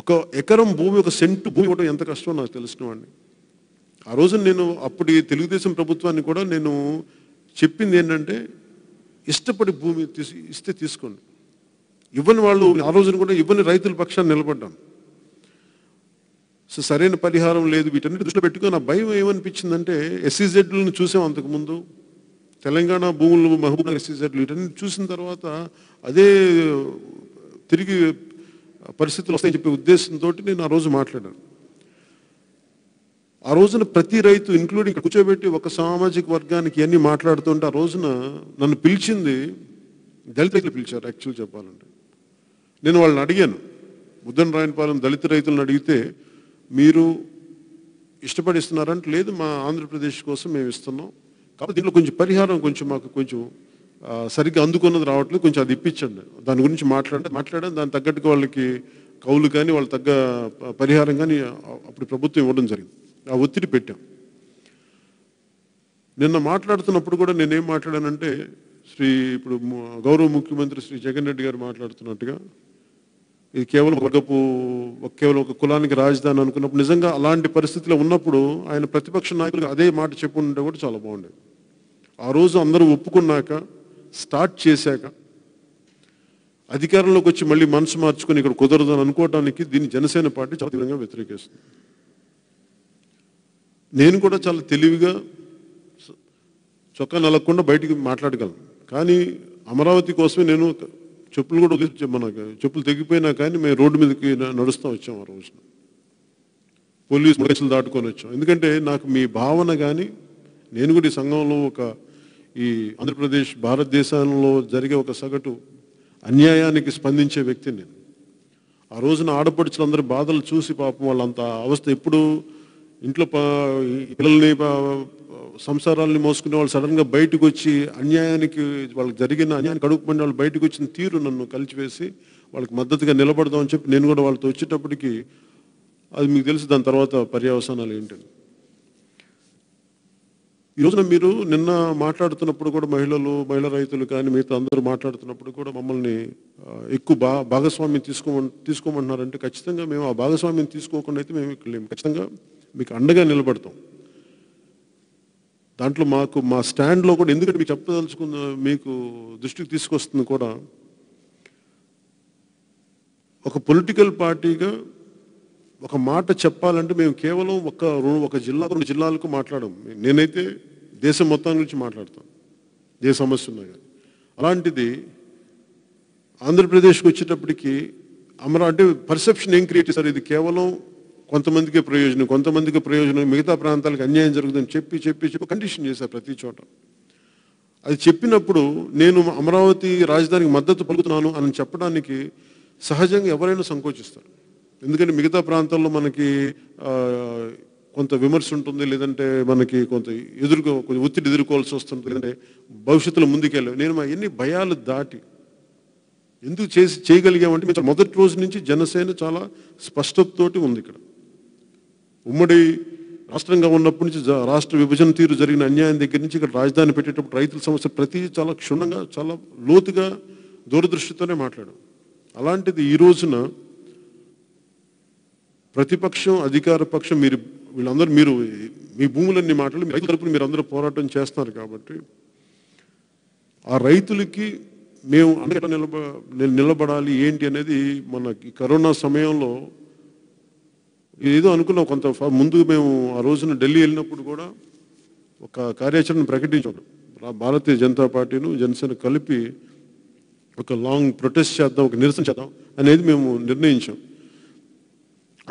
ఒక ఎకరం భూమి ఒక సెంట్ భూమి ఇవ్వడం ఎంత కష్టమో నాకు తెలిసిన వాడిని. ఆ రోజు నేను అప్పుడు తెలుగుదేశం ప్రభుత్వాన్ని కూడా నేను చెప్పింది ఏంటంటే ఇష్టపడి భూమి ఇస్తే తీసుకోండి, ఇవ్వని వాళ్ళు ఆ రోజున కూడా ఇవ్వని రైతుల పక్షాన్ని నిలబడ్డాను. సో సరైన పరిహారం లేదు. వీటన్నిటి దృష్టిలో పెట్టుకుని నా భయం ఏమనిపించిందంటే ఎస్సీజెడ్లను చూసాం అంతకుముందు, తెలంగాణ భూములు మహబూబ్నగర్ ఎస్సీజెడ్లు వీటన్నిటి చూసిన తర్వాత అదే తిరిగి పరిస్థితులు వస్తాయని చెప్పే ఉద్దేశంతో నేను ఆ రోజు మాట్లాడాను. ఆ రోజున ప్రతి రైతు ఇంక్లూడింగ్ కూర్చోబెట్టి ఒక సామాజిక వర్గానికి అన్నీ మాట్లాడుతుంటే ఆ రోజున నన్ను పిలిచింది దళిత రైతులు పిలిచారు. యాక్చువల్ చెప్పాలంటే నేను వాళ్ళని అడిగాను, ముద్దన రాయనపాలెం దళిత రైతులను అడిగితే మీరు ఇష్టపడి ఇస్తున్నారంటే లేదు మా ఆంధ్రప్రదేశ్ కోసం మేము ఇస్తున్నాం, కాబట్టి దీంట్లో కొంచెం పరిహారం కొంచెం మాకు కొంచెం సరిగ్గా అందుకున్నది రావట్లేదు, కొంచెం అది ఇప్పించండి, దాని గురించి మాట్లాడాను. దాని తగ్గట్టుగా వాళ్ళకి కౌలు కానీ వాళ్ళ తగ్గ పరిహారం కానీ అప్పుడు ప్రభుత్వం ఇవ్వడం జరిగింది. ఆ ఒత్తిడి పెట్టాం. నిన్న మాట్లాడుతున్నప్పుడు కూడా నేనేం మాట్లాడానంటే ఇప్పుడు గౌరవ ముఖ్యమంత్రి శ్రీ జగన్ రెడ్డి గారు మాట్లాడుతున్నట్టుగా ఇది కేవలం కేవలం ఒక కులానికి రాజధాని అనుకున్నప్పుడు నిజంగా అలాంటి పరిస్థితిలో ఉన్నప్పుడు ఆయన ప్రతిపక్ష నాయకులు అదే మాట చెప్పుకుంటే కూడా చాలా బాగుండేది. ఆ రోజు అందరూ ఒప్పుకున్నాక స్టార్ట్ చేశాక అధికారంలోకి వచ్చి మళ్ళీ మనసు మార్చుకుని ఇక్కడ కుదరదు అని అనుకోవడానికి దీన్ని జనసేన పార్టీ చాలా తీవ్రంగా వ్యతిరేకిస్తుంది. నేను కూడా చాలా తెలివిగా చొక్కా నలగకుండా బయటికి మాట్లాడగలను, కానీ అమరావతి కోసమే నేను చెప్పులు కూడా మనకు చెప్పులు తెగిపోయినా కానీ మేము రోడ్డు మీదకి నడుస్తూ వచ్చాం. ఆ రోజున పోలీసు మనుషులు దాటుకొని వచ్చాం. ఎందుకంటే నాకు మీ భావన కానీ నేను కూడా ఈ సంఘంలో ఈ ఆంధ్రప్రదేశ్ భారతదేశంలో జరిగే ఒక సగటు అన్యాయానికి స్పందించే వ్యక్తి నేను. ఆ రోజున ఆడపడుచులందరూ బాధలు చూసి పాపం వాళ్ళంత అవస్థ ఎప్పుడు ఇంట్లో పిల్లల్ని సంసారాలని మోసుకునే వాళ్ళు సడన్గా బయటకు వచ్చి అన్యాయానికి వాళ్ళకి జరిగిన అన్యాయానికి అడుగుపడిన వాళ్ళు బయటకు వచ్చిన తీరు నన్ను కలిసివేసి వాళ్ళకి మద్దతుగా నిలబడదామని చెప్పి నేను కూడా వాళ్ళతో వచ్చేటప్పటికి అది మీకు తెలుసు దాని తర్వాత పర్యవసానాలు ఏంటని. ఈరోజున మీరు నిన్న మాట్లాడుతున్నప్పుడు కూడా మహిళా రైతులు కానీ మీతో అందరూ మాట్లాడుతున్నప్పుడు కూడా మమ్మల్ని ఎక్కువ భాగస్వామ్యం తీసుకోమంటున్నారంటే ఖచ్చితంగా మేము ఆ భాగస్వామ్యం తీసుకోకుండా అయితే మేము ఇక్కడ లేము, ఖచ్చితంగా మీకు అండగా నిలబడతాం. దాంట్లో మాకు మా స్టాండ్లో కూడా ఎందుకంటే మీకు చెప్పదలుచుకున్న మీకు దృష్టికి తీసుకొస్తుంది కూడా ఒక పొలిటికల్ పార్టీగా ఒక మాట చెప్పాలంటే మేము కేవలం ఒక జిల్లా రెండు జిల్లాలకు మాట్లాడము. నేనైతే దేశం మొత్తం గురించి మాట్లాడతాను, ఏ సమస్య ఉన్నా కానీ. అలాంటిది ఆంధ్రప్రదేశ్కి వచ్చేటప్పటికి అంటే పర్సెప్షన్ ఏం క్రియేట్ చేశారు, ఇది కేవలం కొంతమందికి ప్రయోజనం మిగతా ప్రాంతాలకు అన్యాయం జరుగుతుందని చెప్పి చెప్పి చెప్పి కండిషన్ చేశారు ప్రతి చోట. అది చెప్పినప్పుడు నేను అమరావతి రాజధానికి మద్దతు పలుకుతున్నాను అని చెప్పడానికి సహజంగా ఎవరైనా సంకోచిస్తారు. ఎందుకంటే మిగతా ప్రాంతాల్లో మనకి కొంత విమర్శ ఉంటుంది, లేదంటే మనకి కొంత కొంచెం ఒత్తిడి ఎదుర్కోవాల్సి వస్తుంది, లేదంటే భవిష్యత్తులో ముందుకెళ్ళాం. నేను మా ఎన్ని భయాలు దాటి ఎందుకు చేయగలిగామంటే మేము మొదటి రోజు నుంచి జనసేన చాలా స్పష్టతతోటి ఉంది. ఇక్కడ ఉమ్మడి రాష్ట్రంగా ఉన్నప్పటి నుంచి రాష్ట్ర విభజన తీరు జరిగిన అన్యాయం దగ్గర నుంచి ఇక్కడ రాజధాని పెట్టేటప్పుడు రైతుల సమస్య ప్రతి చాలా క్షుణ్ణంగా చాలా లోతుగా దూరదృష్టితోనే మాట్లాడాం. అలాంటిది ఈ రోజున ప్రతిపక్షం అధికార పక్షం వీళ్ళందరూ మీ భూములన్నీ మాట్లాడి రైతుల తరపున మీరు అందరూ పోరాటం చేస్తున్నారు కాబట్టి ఆ రైతులకి మేము అండగా నిలబడాలి ఏంటి అనేది మనకి కరోనా సమయంలో ఏదో అనుకున్నాం. కొంత ముందు మేము ఆ రోజున ఢిల్లీ వెళ్ళినప్పుడు కూడా ఒక కార్యాచరణ ప్రకటించాడు, భారతీయ జనతా పార్టీను జనసేన కలిపి ఒక లాంగ్ ప్రొటెస్ట్ చేద్దాం, ఒక నిరసన చేద్దాం అనేది మేము నిర్ణయించాం.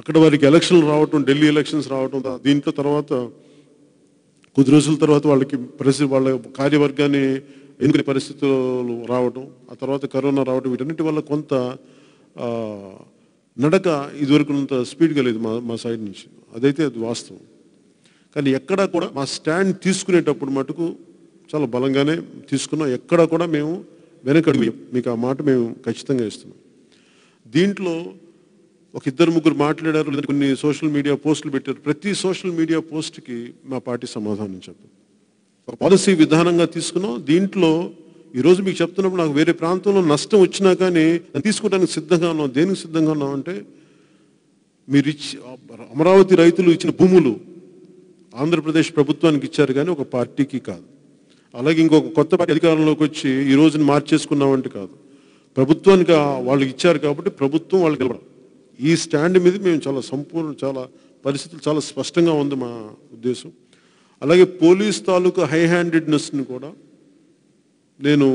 అక్కడ వారికి ఎలక్షన్లు రావటం, ఢిల్లీ ఎలక్షన్స్ రావటం, దీంట్లో తర్వాత కొద్ది రోజుల తర్వాత వాళ్ళ కార్యవర్గాన్ని ఎన్నుకునే పరిస్థితులు రావటం, ఆ తర్వాత కరోనా రావటం, వీటన్నిటి వల్ల కొంత నడక ఇదివరకున్నంత స్పీడ్గా లేదు మా సైడ్ నుంచి, అదైతే అది వాస్తవం. కానీ ఎక్కడా కూడా మా స్టాండ్ తీసుకునేటప్పుడు మటుకు చాలా బలంగానే తీసుకున్నాం, ఎక్కడా కూడా మేము వెనకడుగు మీకు ఆ మాట మేము ఖచ్చితంగా ఇస్తున్నాం. దీంట్లో ఒక ఇద్దరు ముగ్గురు మాట్లాడారు, లేదా కొన్ని సోషల్ మీడియా పోస్టులు పెట్టారు. ప్రతి సోషల్ మీడియా పోస్ట్కి మా పార్టీ సమాధానం చెప్పారు, ఒక పాలసీ విధానంగా తీసుకున్నాం. దీంట్లో ఈరోజు మీకు చెప్తున్నప్పుడు నాకు వేరే ప్రాంతంలో నష్టం వచ్చినా కానీ తీసుకుంటానికి సిద్ధంగా ఉన్నాం. దేనికి సిద్ధంగా ఉన్నాం అంటే అమరావతి రైతులు ఇచ్చిన భూములు ఆంధ్రప్రదేశ్ ప్రభుత్వానికి ఇచ్చారు కానీ ఒక పార్టీకి కాదు. అలాగే ఇంకొక కొత్త పార్టీ అధికారంలోకి వచ్చి ఈ రోజుని మార్చేసుకున్నామంటే కాదు, ప్రభుత్వానికి వాళ్ళకి ఇచ్చారు కాబట్టి ప్రభుత్వం వాళ్ళకి ఇవ్వడం. ఈ స్టాండ్ మీద మేము చాలా సంపూర్ణ చాలా పరిస్థితులు చాలా స్పష్టంగా ఉంది మా ఉద్దేశం. అలాగే పోలీస్ తాలూకు హై హ్యాండెడ్నెస్ని కూడా నేను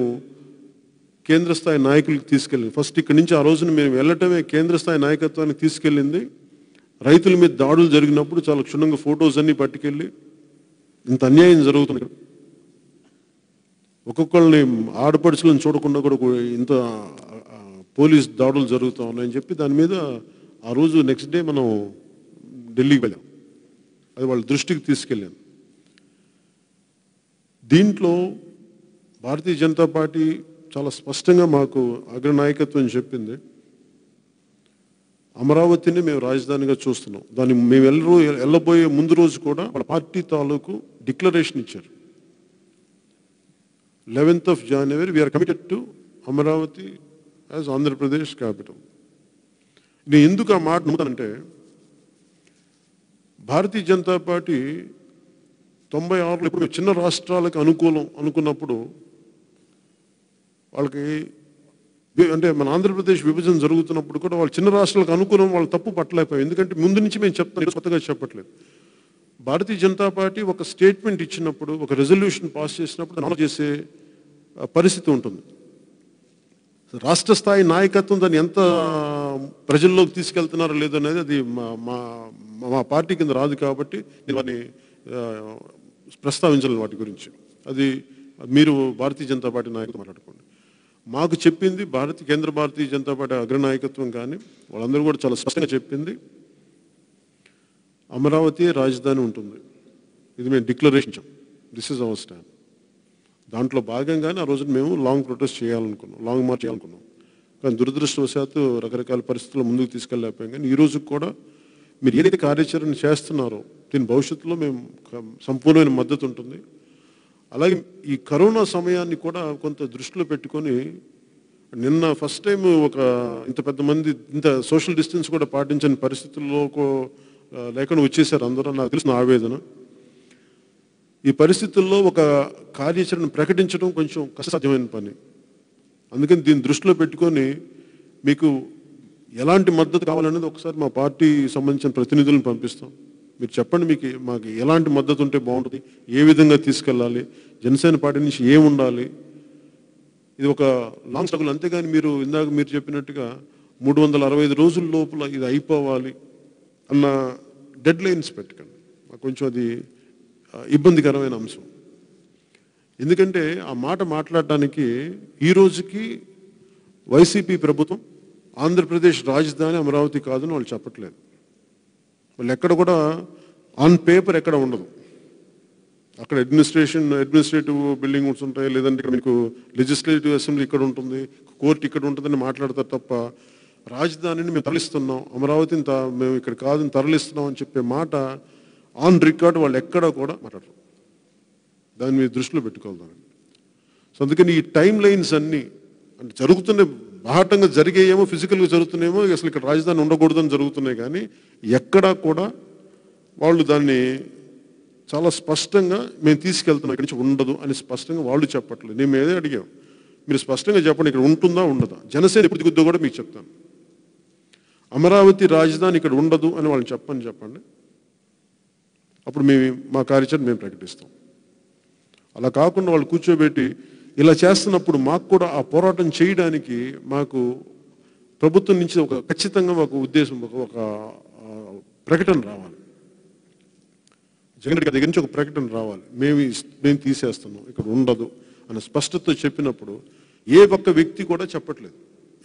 కేంద్ర స్థాయి నాయకులకు తీసుకెళ్ళింది. ఫస్ట్ ఇక్కడి నుంచి ఆ రోజున మేము వెళ్ళటమే కేంద్ర స్థాయి నాయకత్వానికి తీసుకెళ్ళింది. రైతుల మీద దాడులు జరిగినప్పుడు చాలా క్షుణ్ణంగా ఫొటోస్ అన్నీ పట్టుకెళ్ళి ఇంత అన్యాయం జరుగుతుంది, ఒక్కొక్కళ్ళని ఆడపడుచులను చూడకుండా కూడా ఇంత పోలీస్ దాడులు జరుగుతూ ఉన్నాయని చెప్పి దాని మీద ఆ రోజు నెక్స్ట్ డే మనం ఢిల్లీకి వెళ్ళాం. అది వాళ్ళ దృష్టికి తీసుకెళ్ళాను. దీంట్లో భారతీయ జనతా పార్టీ చాలా స్పష్టంగా మాకు అగ్రనాయకత్వం చెప్పింది, అమరావతిని మేము రాజధానిగా చూస్తున్నాం. దాన్ని మేము వెళ్ళబోయే ముందు రోజు కూడా వాళ్ళ పార్టీ తాలూకు డిక్లరేషన్ ఇచ్చారు, 11th of January we are committed to Amaravati as Andhra Pradesh capital. నేను ఎందుకు ఆ మాట నమ్ముతానంటే భారతీయ జనతా పార్టీ 96లో ఇప్పుడు చిన్న రాష్ట్రాలకు అనుకూలం అనుకున్నప్పుడు వాళ్ళకి అంటే మన ఆంధ్రప్రదేశ్ విభజన జరుగుతున్నప్పుడు కూడా వాళ్ళు చిన్న రాష్ట్రాలకు అనుకూలం వాళ్ళు తప్పు పట్టలేకపోయారు. ఎందుకంటే ముందు నుంచి మేము చెప్తాను, కొత్తగా చెప్పట్లేదు. భారతీయ జనతా పార్టీ ఒక స్టేట్మెంట్ ఇచ్చినప్పుడు ఒక రెజల్యూషన్ పాస్ చేసినప్పుడు అమలు చేసే పరిస్థితి ఉంటుంది. రాష్ట్ర స్థాయి నాయకత్వం దాన్ని ఎంత ప్రజల్లోకి తీసుకెళ్తున్నారో లేదనేది అది మా మా పార్టీ కింద రాదు కాబట్టి దాన్ని ప్రస్తావించాలి. వాటి గురించి అది మీరు భారతీయ జనతా పార్టీ నాయకులు మాట్లాడుకోండి. మాకు చెప్పింది కేంద్ర భారతీయ జనతా పార్టీ అగ్రనాయకత్వం కానీ వాళ్ళందరూ కూడా చాలా స్పష్టంగా చెప్పింది అమరావతి రాజధాని ఉంటుంది. ఇది మేము డిక్లరేషన్ ఇచ్చాం, దిస్ ఈజ్ అవర్ స్టాండ్. దాంట్లో భాగంగానే ఆ రోజున మేము లాంగ్ ప్రొటెస్ట్ చేయాలనుకున్నాం, లాంగ్ మార్చ్ చేయాలనుకున్నాం. కానీ దురదృష్టవశాత్తు రకరకాల పరిస్థితులు ముందుకు తీసుకెళ్ళలేకపోయాం. కానీ ఈ రోజు కూడా మీరు ఏదైతే కార్యాచరణ చేస్తున్నారో దీని భవిష్యత్తులో మేము సంపూర్ణమైన మద్దతు ఉంటుంది. అలాగే ఈ కరోనా సమయాన్ని కూడా కొంత దృష్టిలో పెట్టుకొని నిన్న ఫస్ట్ టైం ఒక ఇంత పెద్ద మంది ఇంత సోషల్ డిస్టెన్స్ కూడా పాటించని పరిస్థితుల్లో లేకుండా వచ్చేసారు అందరూ. నాకు తెలిసిన ఆవేదన ఈ పరిస్థితుల్లో ఒక కార్యాచరణ ప్రకటించడం కొంచెం కష్టసాధ్యమైన పని. అందుకని దీన్ని దృష్టిలో పెట్టుకొని మీకు ఎలాంటి మద్దతు కావాలనేది ఒకసారి మా పార్టీ సంబంధించిన ప్రతినిధులను పంపిస్తాం. మీరు చెప్పండి మీకు మాకు ఎలాంటి మద్దతు ఉంటే బాగుంటుంది, ఏ విధంగా తీసుకెళ్ళాలి, జనసేన పార్టీ నుంచి ఏముండాలి. ఇది ఒక లాంగ్ స్ట్రగుల్. అంతేగాని మీరు ఇందాక మీరు చెప్పినట్టుగా 365 రోజుల లోపల ఇది అయిపోవాలి అన్న డెడ్ లైన్స్ పెట్టకండి. కొంచెం అది ఇబ్బందికరమైన అంశం. ఎందుకంటే ఆ మాట మాట్లాడటానికి ఈరోజుకి వైసీపీ ప్రభుత్వం ఆంధ్రప్రదేశ్ రాజధాని అమరావతి కాదని వాళ్ళు చెప్పట్లేదు. వాళ్ళు ఎక్కడ కూడా ఆన్ పేపర్ ఎక్కడ ఉండదు. అక్కడ అడ్మినిస్ట్రేటివ్ బిల్డింగ్ ఉంటాయి, లేదంటే ఇక్కడ మీకు లెజిస్లేటివ్ అసెంబ్లీ ఇక్కడ ఉంటుంది, కోర్టు ఇక్కడ ఉంటుందని మాట్లాడతారు తప్ప రాజధానిని మేము తరలిస్తున్నాం, అమరావతిని మేము ఇక్కడ కాదని తరలిస్తున్నాం అని చెప్పే మాట ఆన్ రికార్డ్ వాళ్ళు ఎక్కడా కూడా మాట్లాడరు. దాన్ని మీరు దృష్టిలో పెట్టుకోవాలి. సో అందుకని ఈ టైం లైన్స్ అన్నీ అంటే జరుగుతున్న బాహటంగా జరిగేయేమో, ఫిజికల్గా జరుగుతున్నాయేమో, అసలు ఇక్కడ రాజధాని ఉండకూడదని జరుగుతున్నాయి. కానీ ఎక్కడా కూడా వాళ్ళు దాన్ని చాలా స్పష్టంగా మేము తీసుకెళ్తున్నాం ఇక్కడ నుంచి ఉండదు అని స్పష్టంగా వాళ్ళు చెప్పట్లేదు. నేను ఏదో అడిగాం, మీరు స్పష్టంగా చెప్పండి ఇక్కడ ఉంటుందా ఉండదా. జనసేన ఎప్పుడు దిగుద్దో కూడా మీకు చెప్తాను. అమరావతి రాజధాని ఇక్కడ ఉండదు అని వాళ్ళని చెప్పండి. అప్పుడు మేము మా కార్యాచరణ మేము ప్రకటిస్తాం. అలా కాకుండా వాళ్ళు కూర్చోబెట్టి ఇలా చేస్తున్నప్పుడు మాకు కూడా ఆ పోరాటం చేయడానికి మాకు ప్రభుత్వం నుంచి ఒక ఖచ్చితంగా మాకు ఉద్దేశం ఒక ప్రకటన రావాలి. జగన్ గారి దగ్గర నుంచి ఒక ప్రకటన రావాలి, మేము తీసేస్తున్నాం ఇక్కడ ఉండదు అన్న స్పష్టతతో చెప్పినప్పుడు ఏ ఒక్క వ్యక్తి కూడా చెప్పట్లేదు.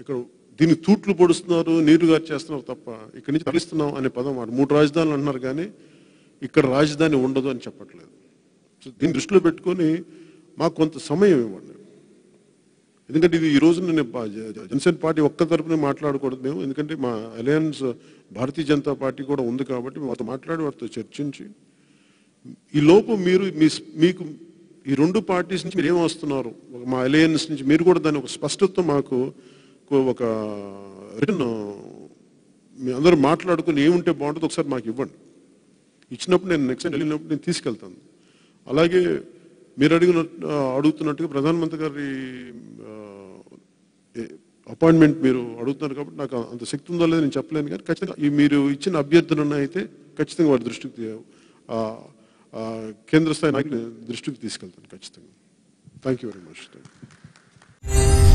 ఇక్కడ దీన్ని తూట్లు పొడుస్తున్నారు, నీరుగారు చేస్తున్నారు తప్ప ఇక్కడి నుంచి తరలిస్తున్నాం అనే పదం మాట. 3 రాజధానులు అంటున్నారు కానీ ఇక్కడ రాజధాని ఉండదు అని చెప్పట్లేదు. సో దీన్ని దృష్టిలో పెట్టుకొని మాకు కొంత సమయం ఇవ్వండి. ఎందుకంటే ఇది ఈ రోజు నేను జనసేన పార్టీ ఒక్క తరపునే మాట్లాడకూడదు మేము, ఎందుకంటే మా అలయన్స్ భారతీయ జనతా పార్టీ కూడా ఉంది కాబట్టి వారితో మాట్లాడి వారితో చర్చించి ఈ లోపు మీరు మీకు ఈ 2 పార్టీస్ నుంచి మీరు ఏమొస్తున్నారు మా అలయన్స్ నుంచి మీరు కూడా దాన్ని ఒక స్పష్టత మాకు ఒక రిటర్న్ మీ అందరూ మాట్లాడుకొని ఏముంటే బాగుంటుందో ఒకసారి మాకు ఇవ్వండి, ఇచ్చినప్పుడు నేను నెక్స్ట్ వెళ్ళినప్పుడు నేను తీసుకెళ్తాను. అలాగే మీరు అడుగుతున్నట్టుగా ప్రధానమంత్రి గారి అపాయింట్మెంట్ మీరు అడుగుతున్నారు కాబట్టి నాకు అంత శక్తి ఉందో లేదో నేను చెప్పలేను, కానీ ఖచ్చితంగా మీరు ఇచ్చిన అభ్యర్థులను అయితే ఖచ్చితంగా వారి దృష్టికి కేంద్ర స్థాయి దృష్టికి తీసుకెళ్తాను ఖచ్చితంగా. Thank you very much.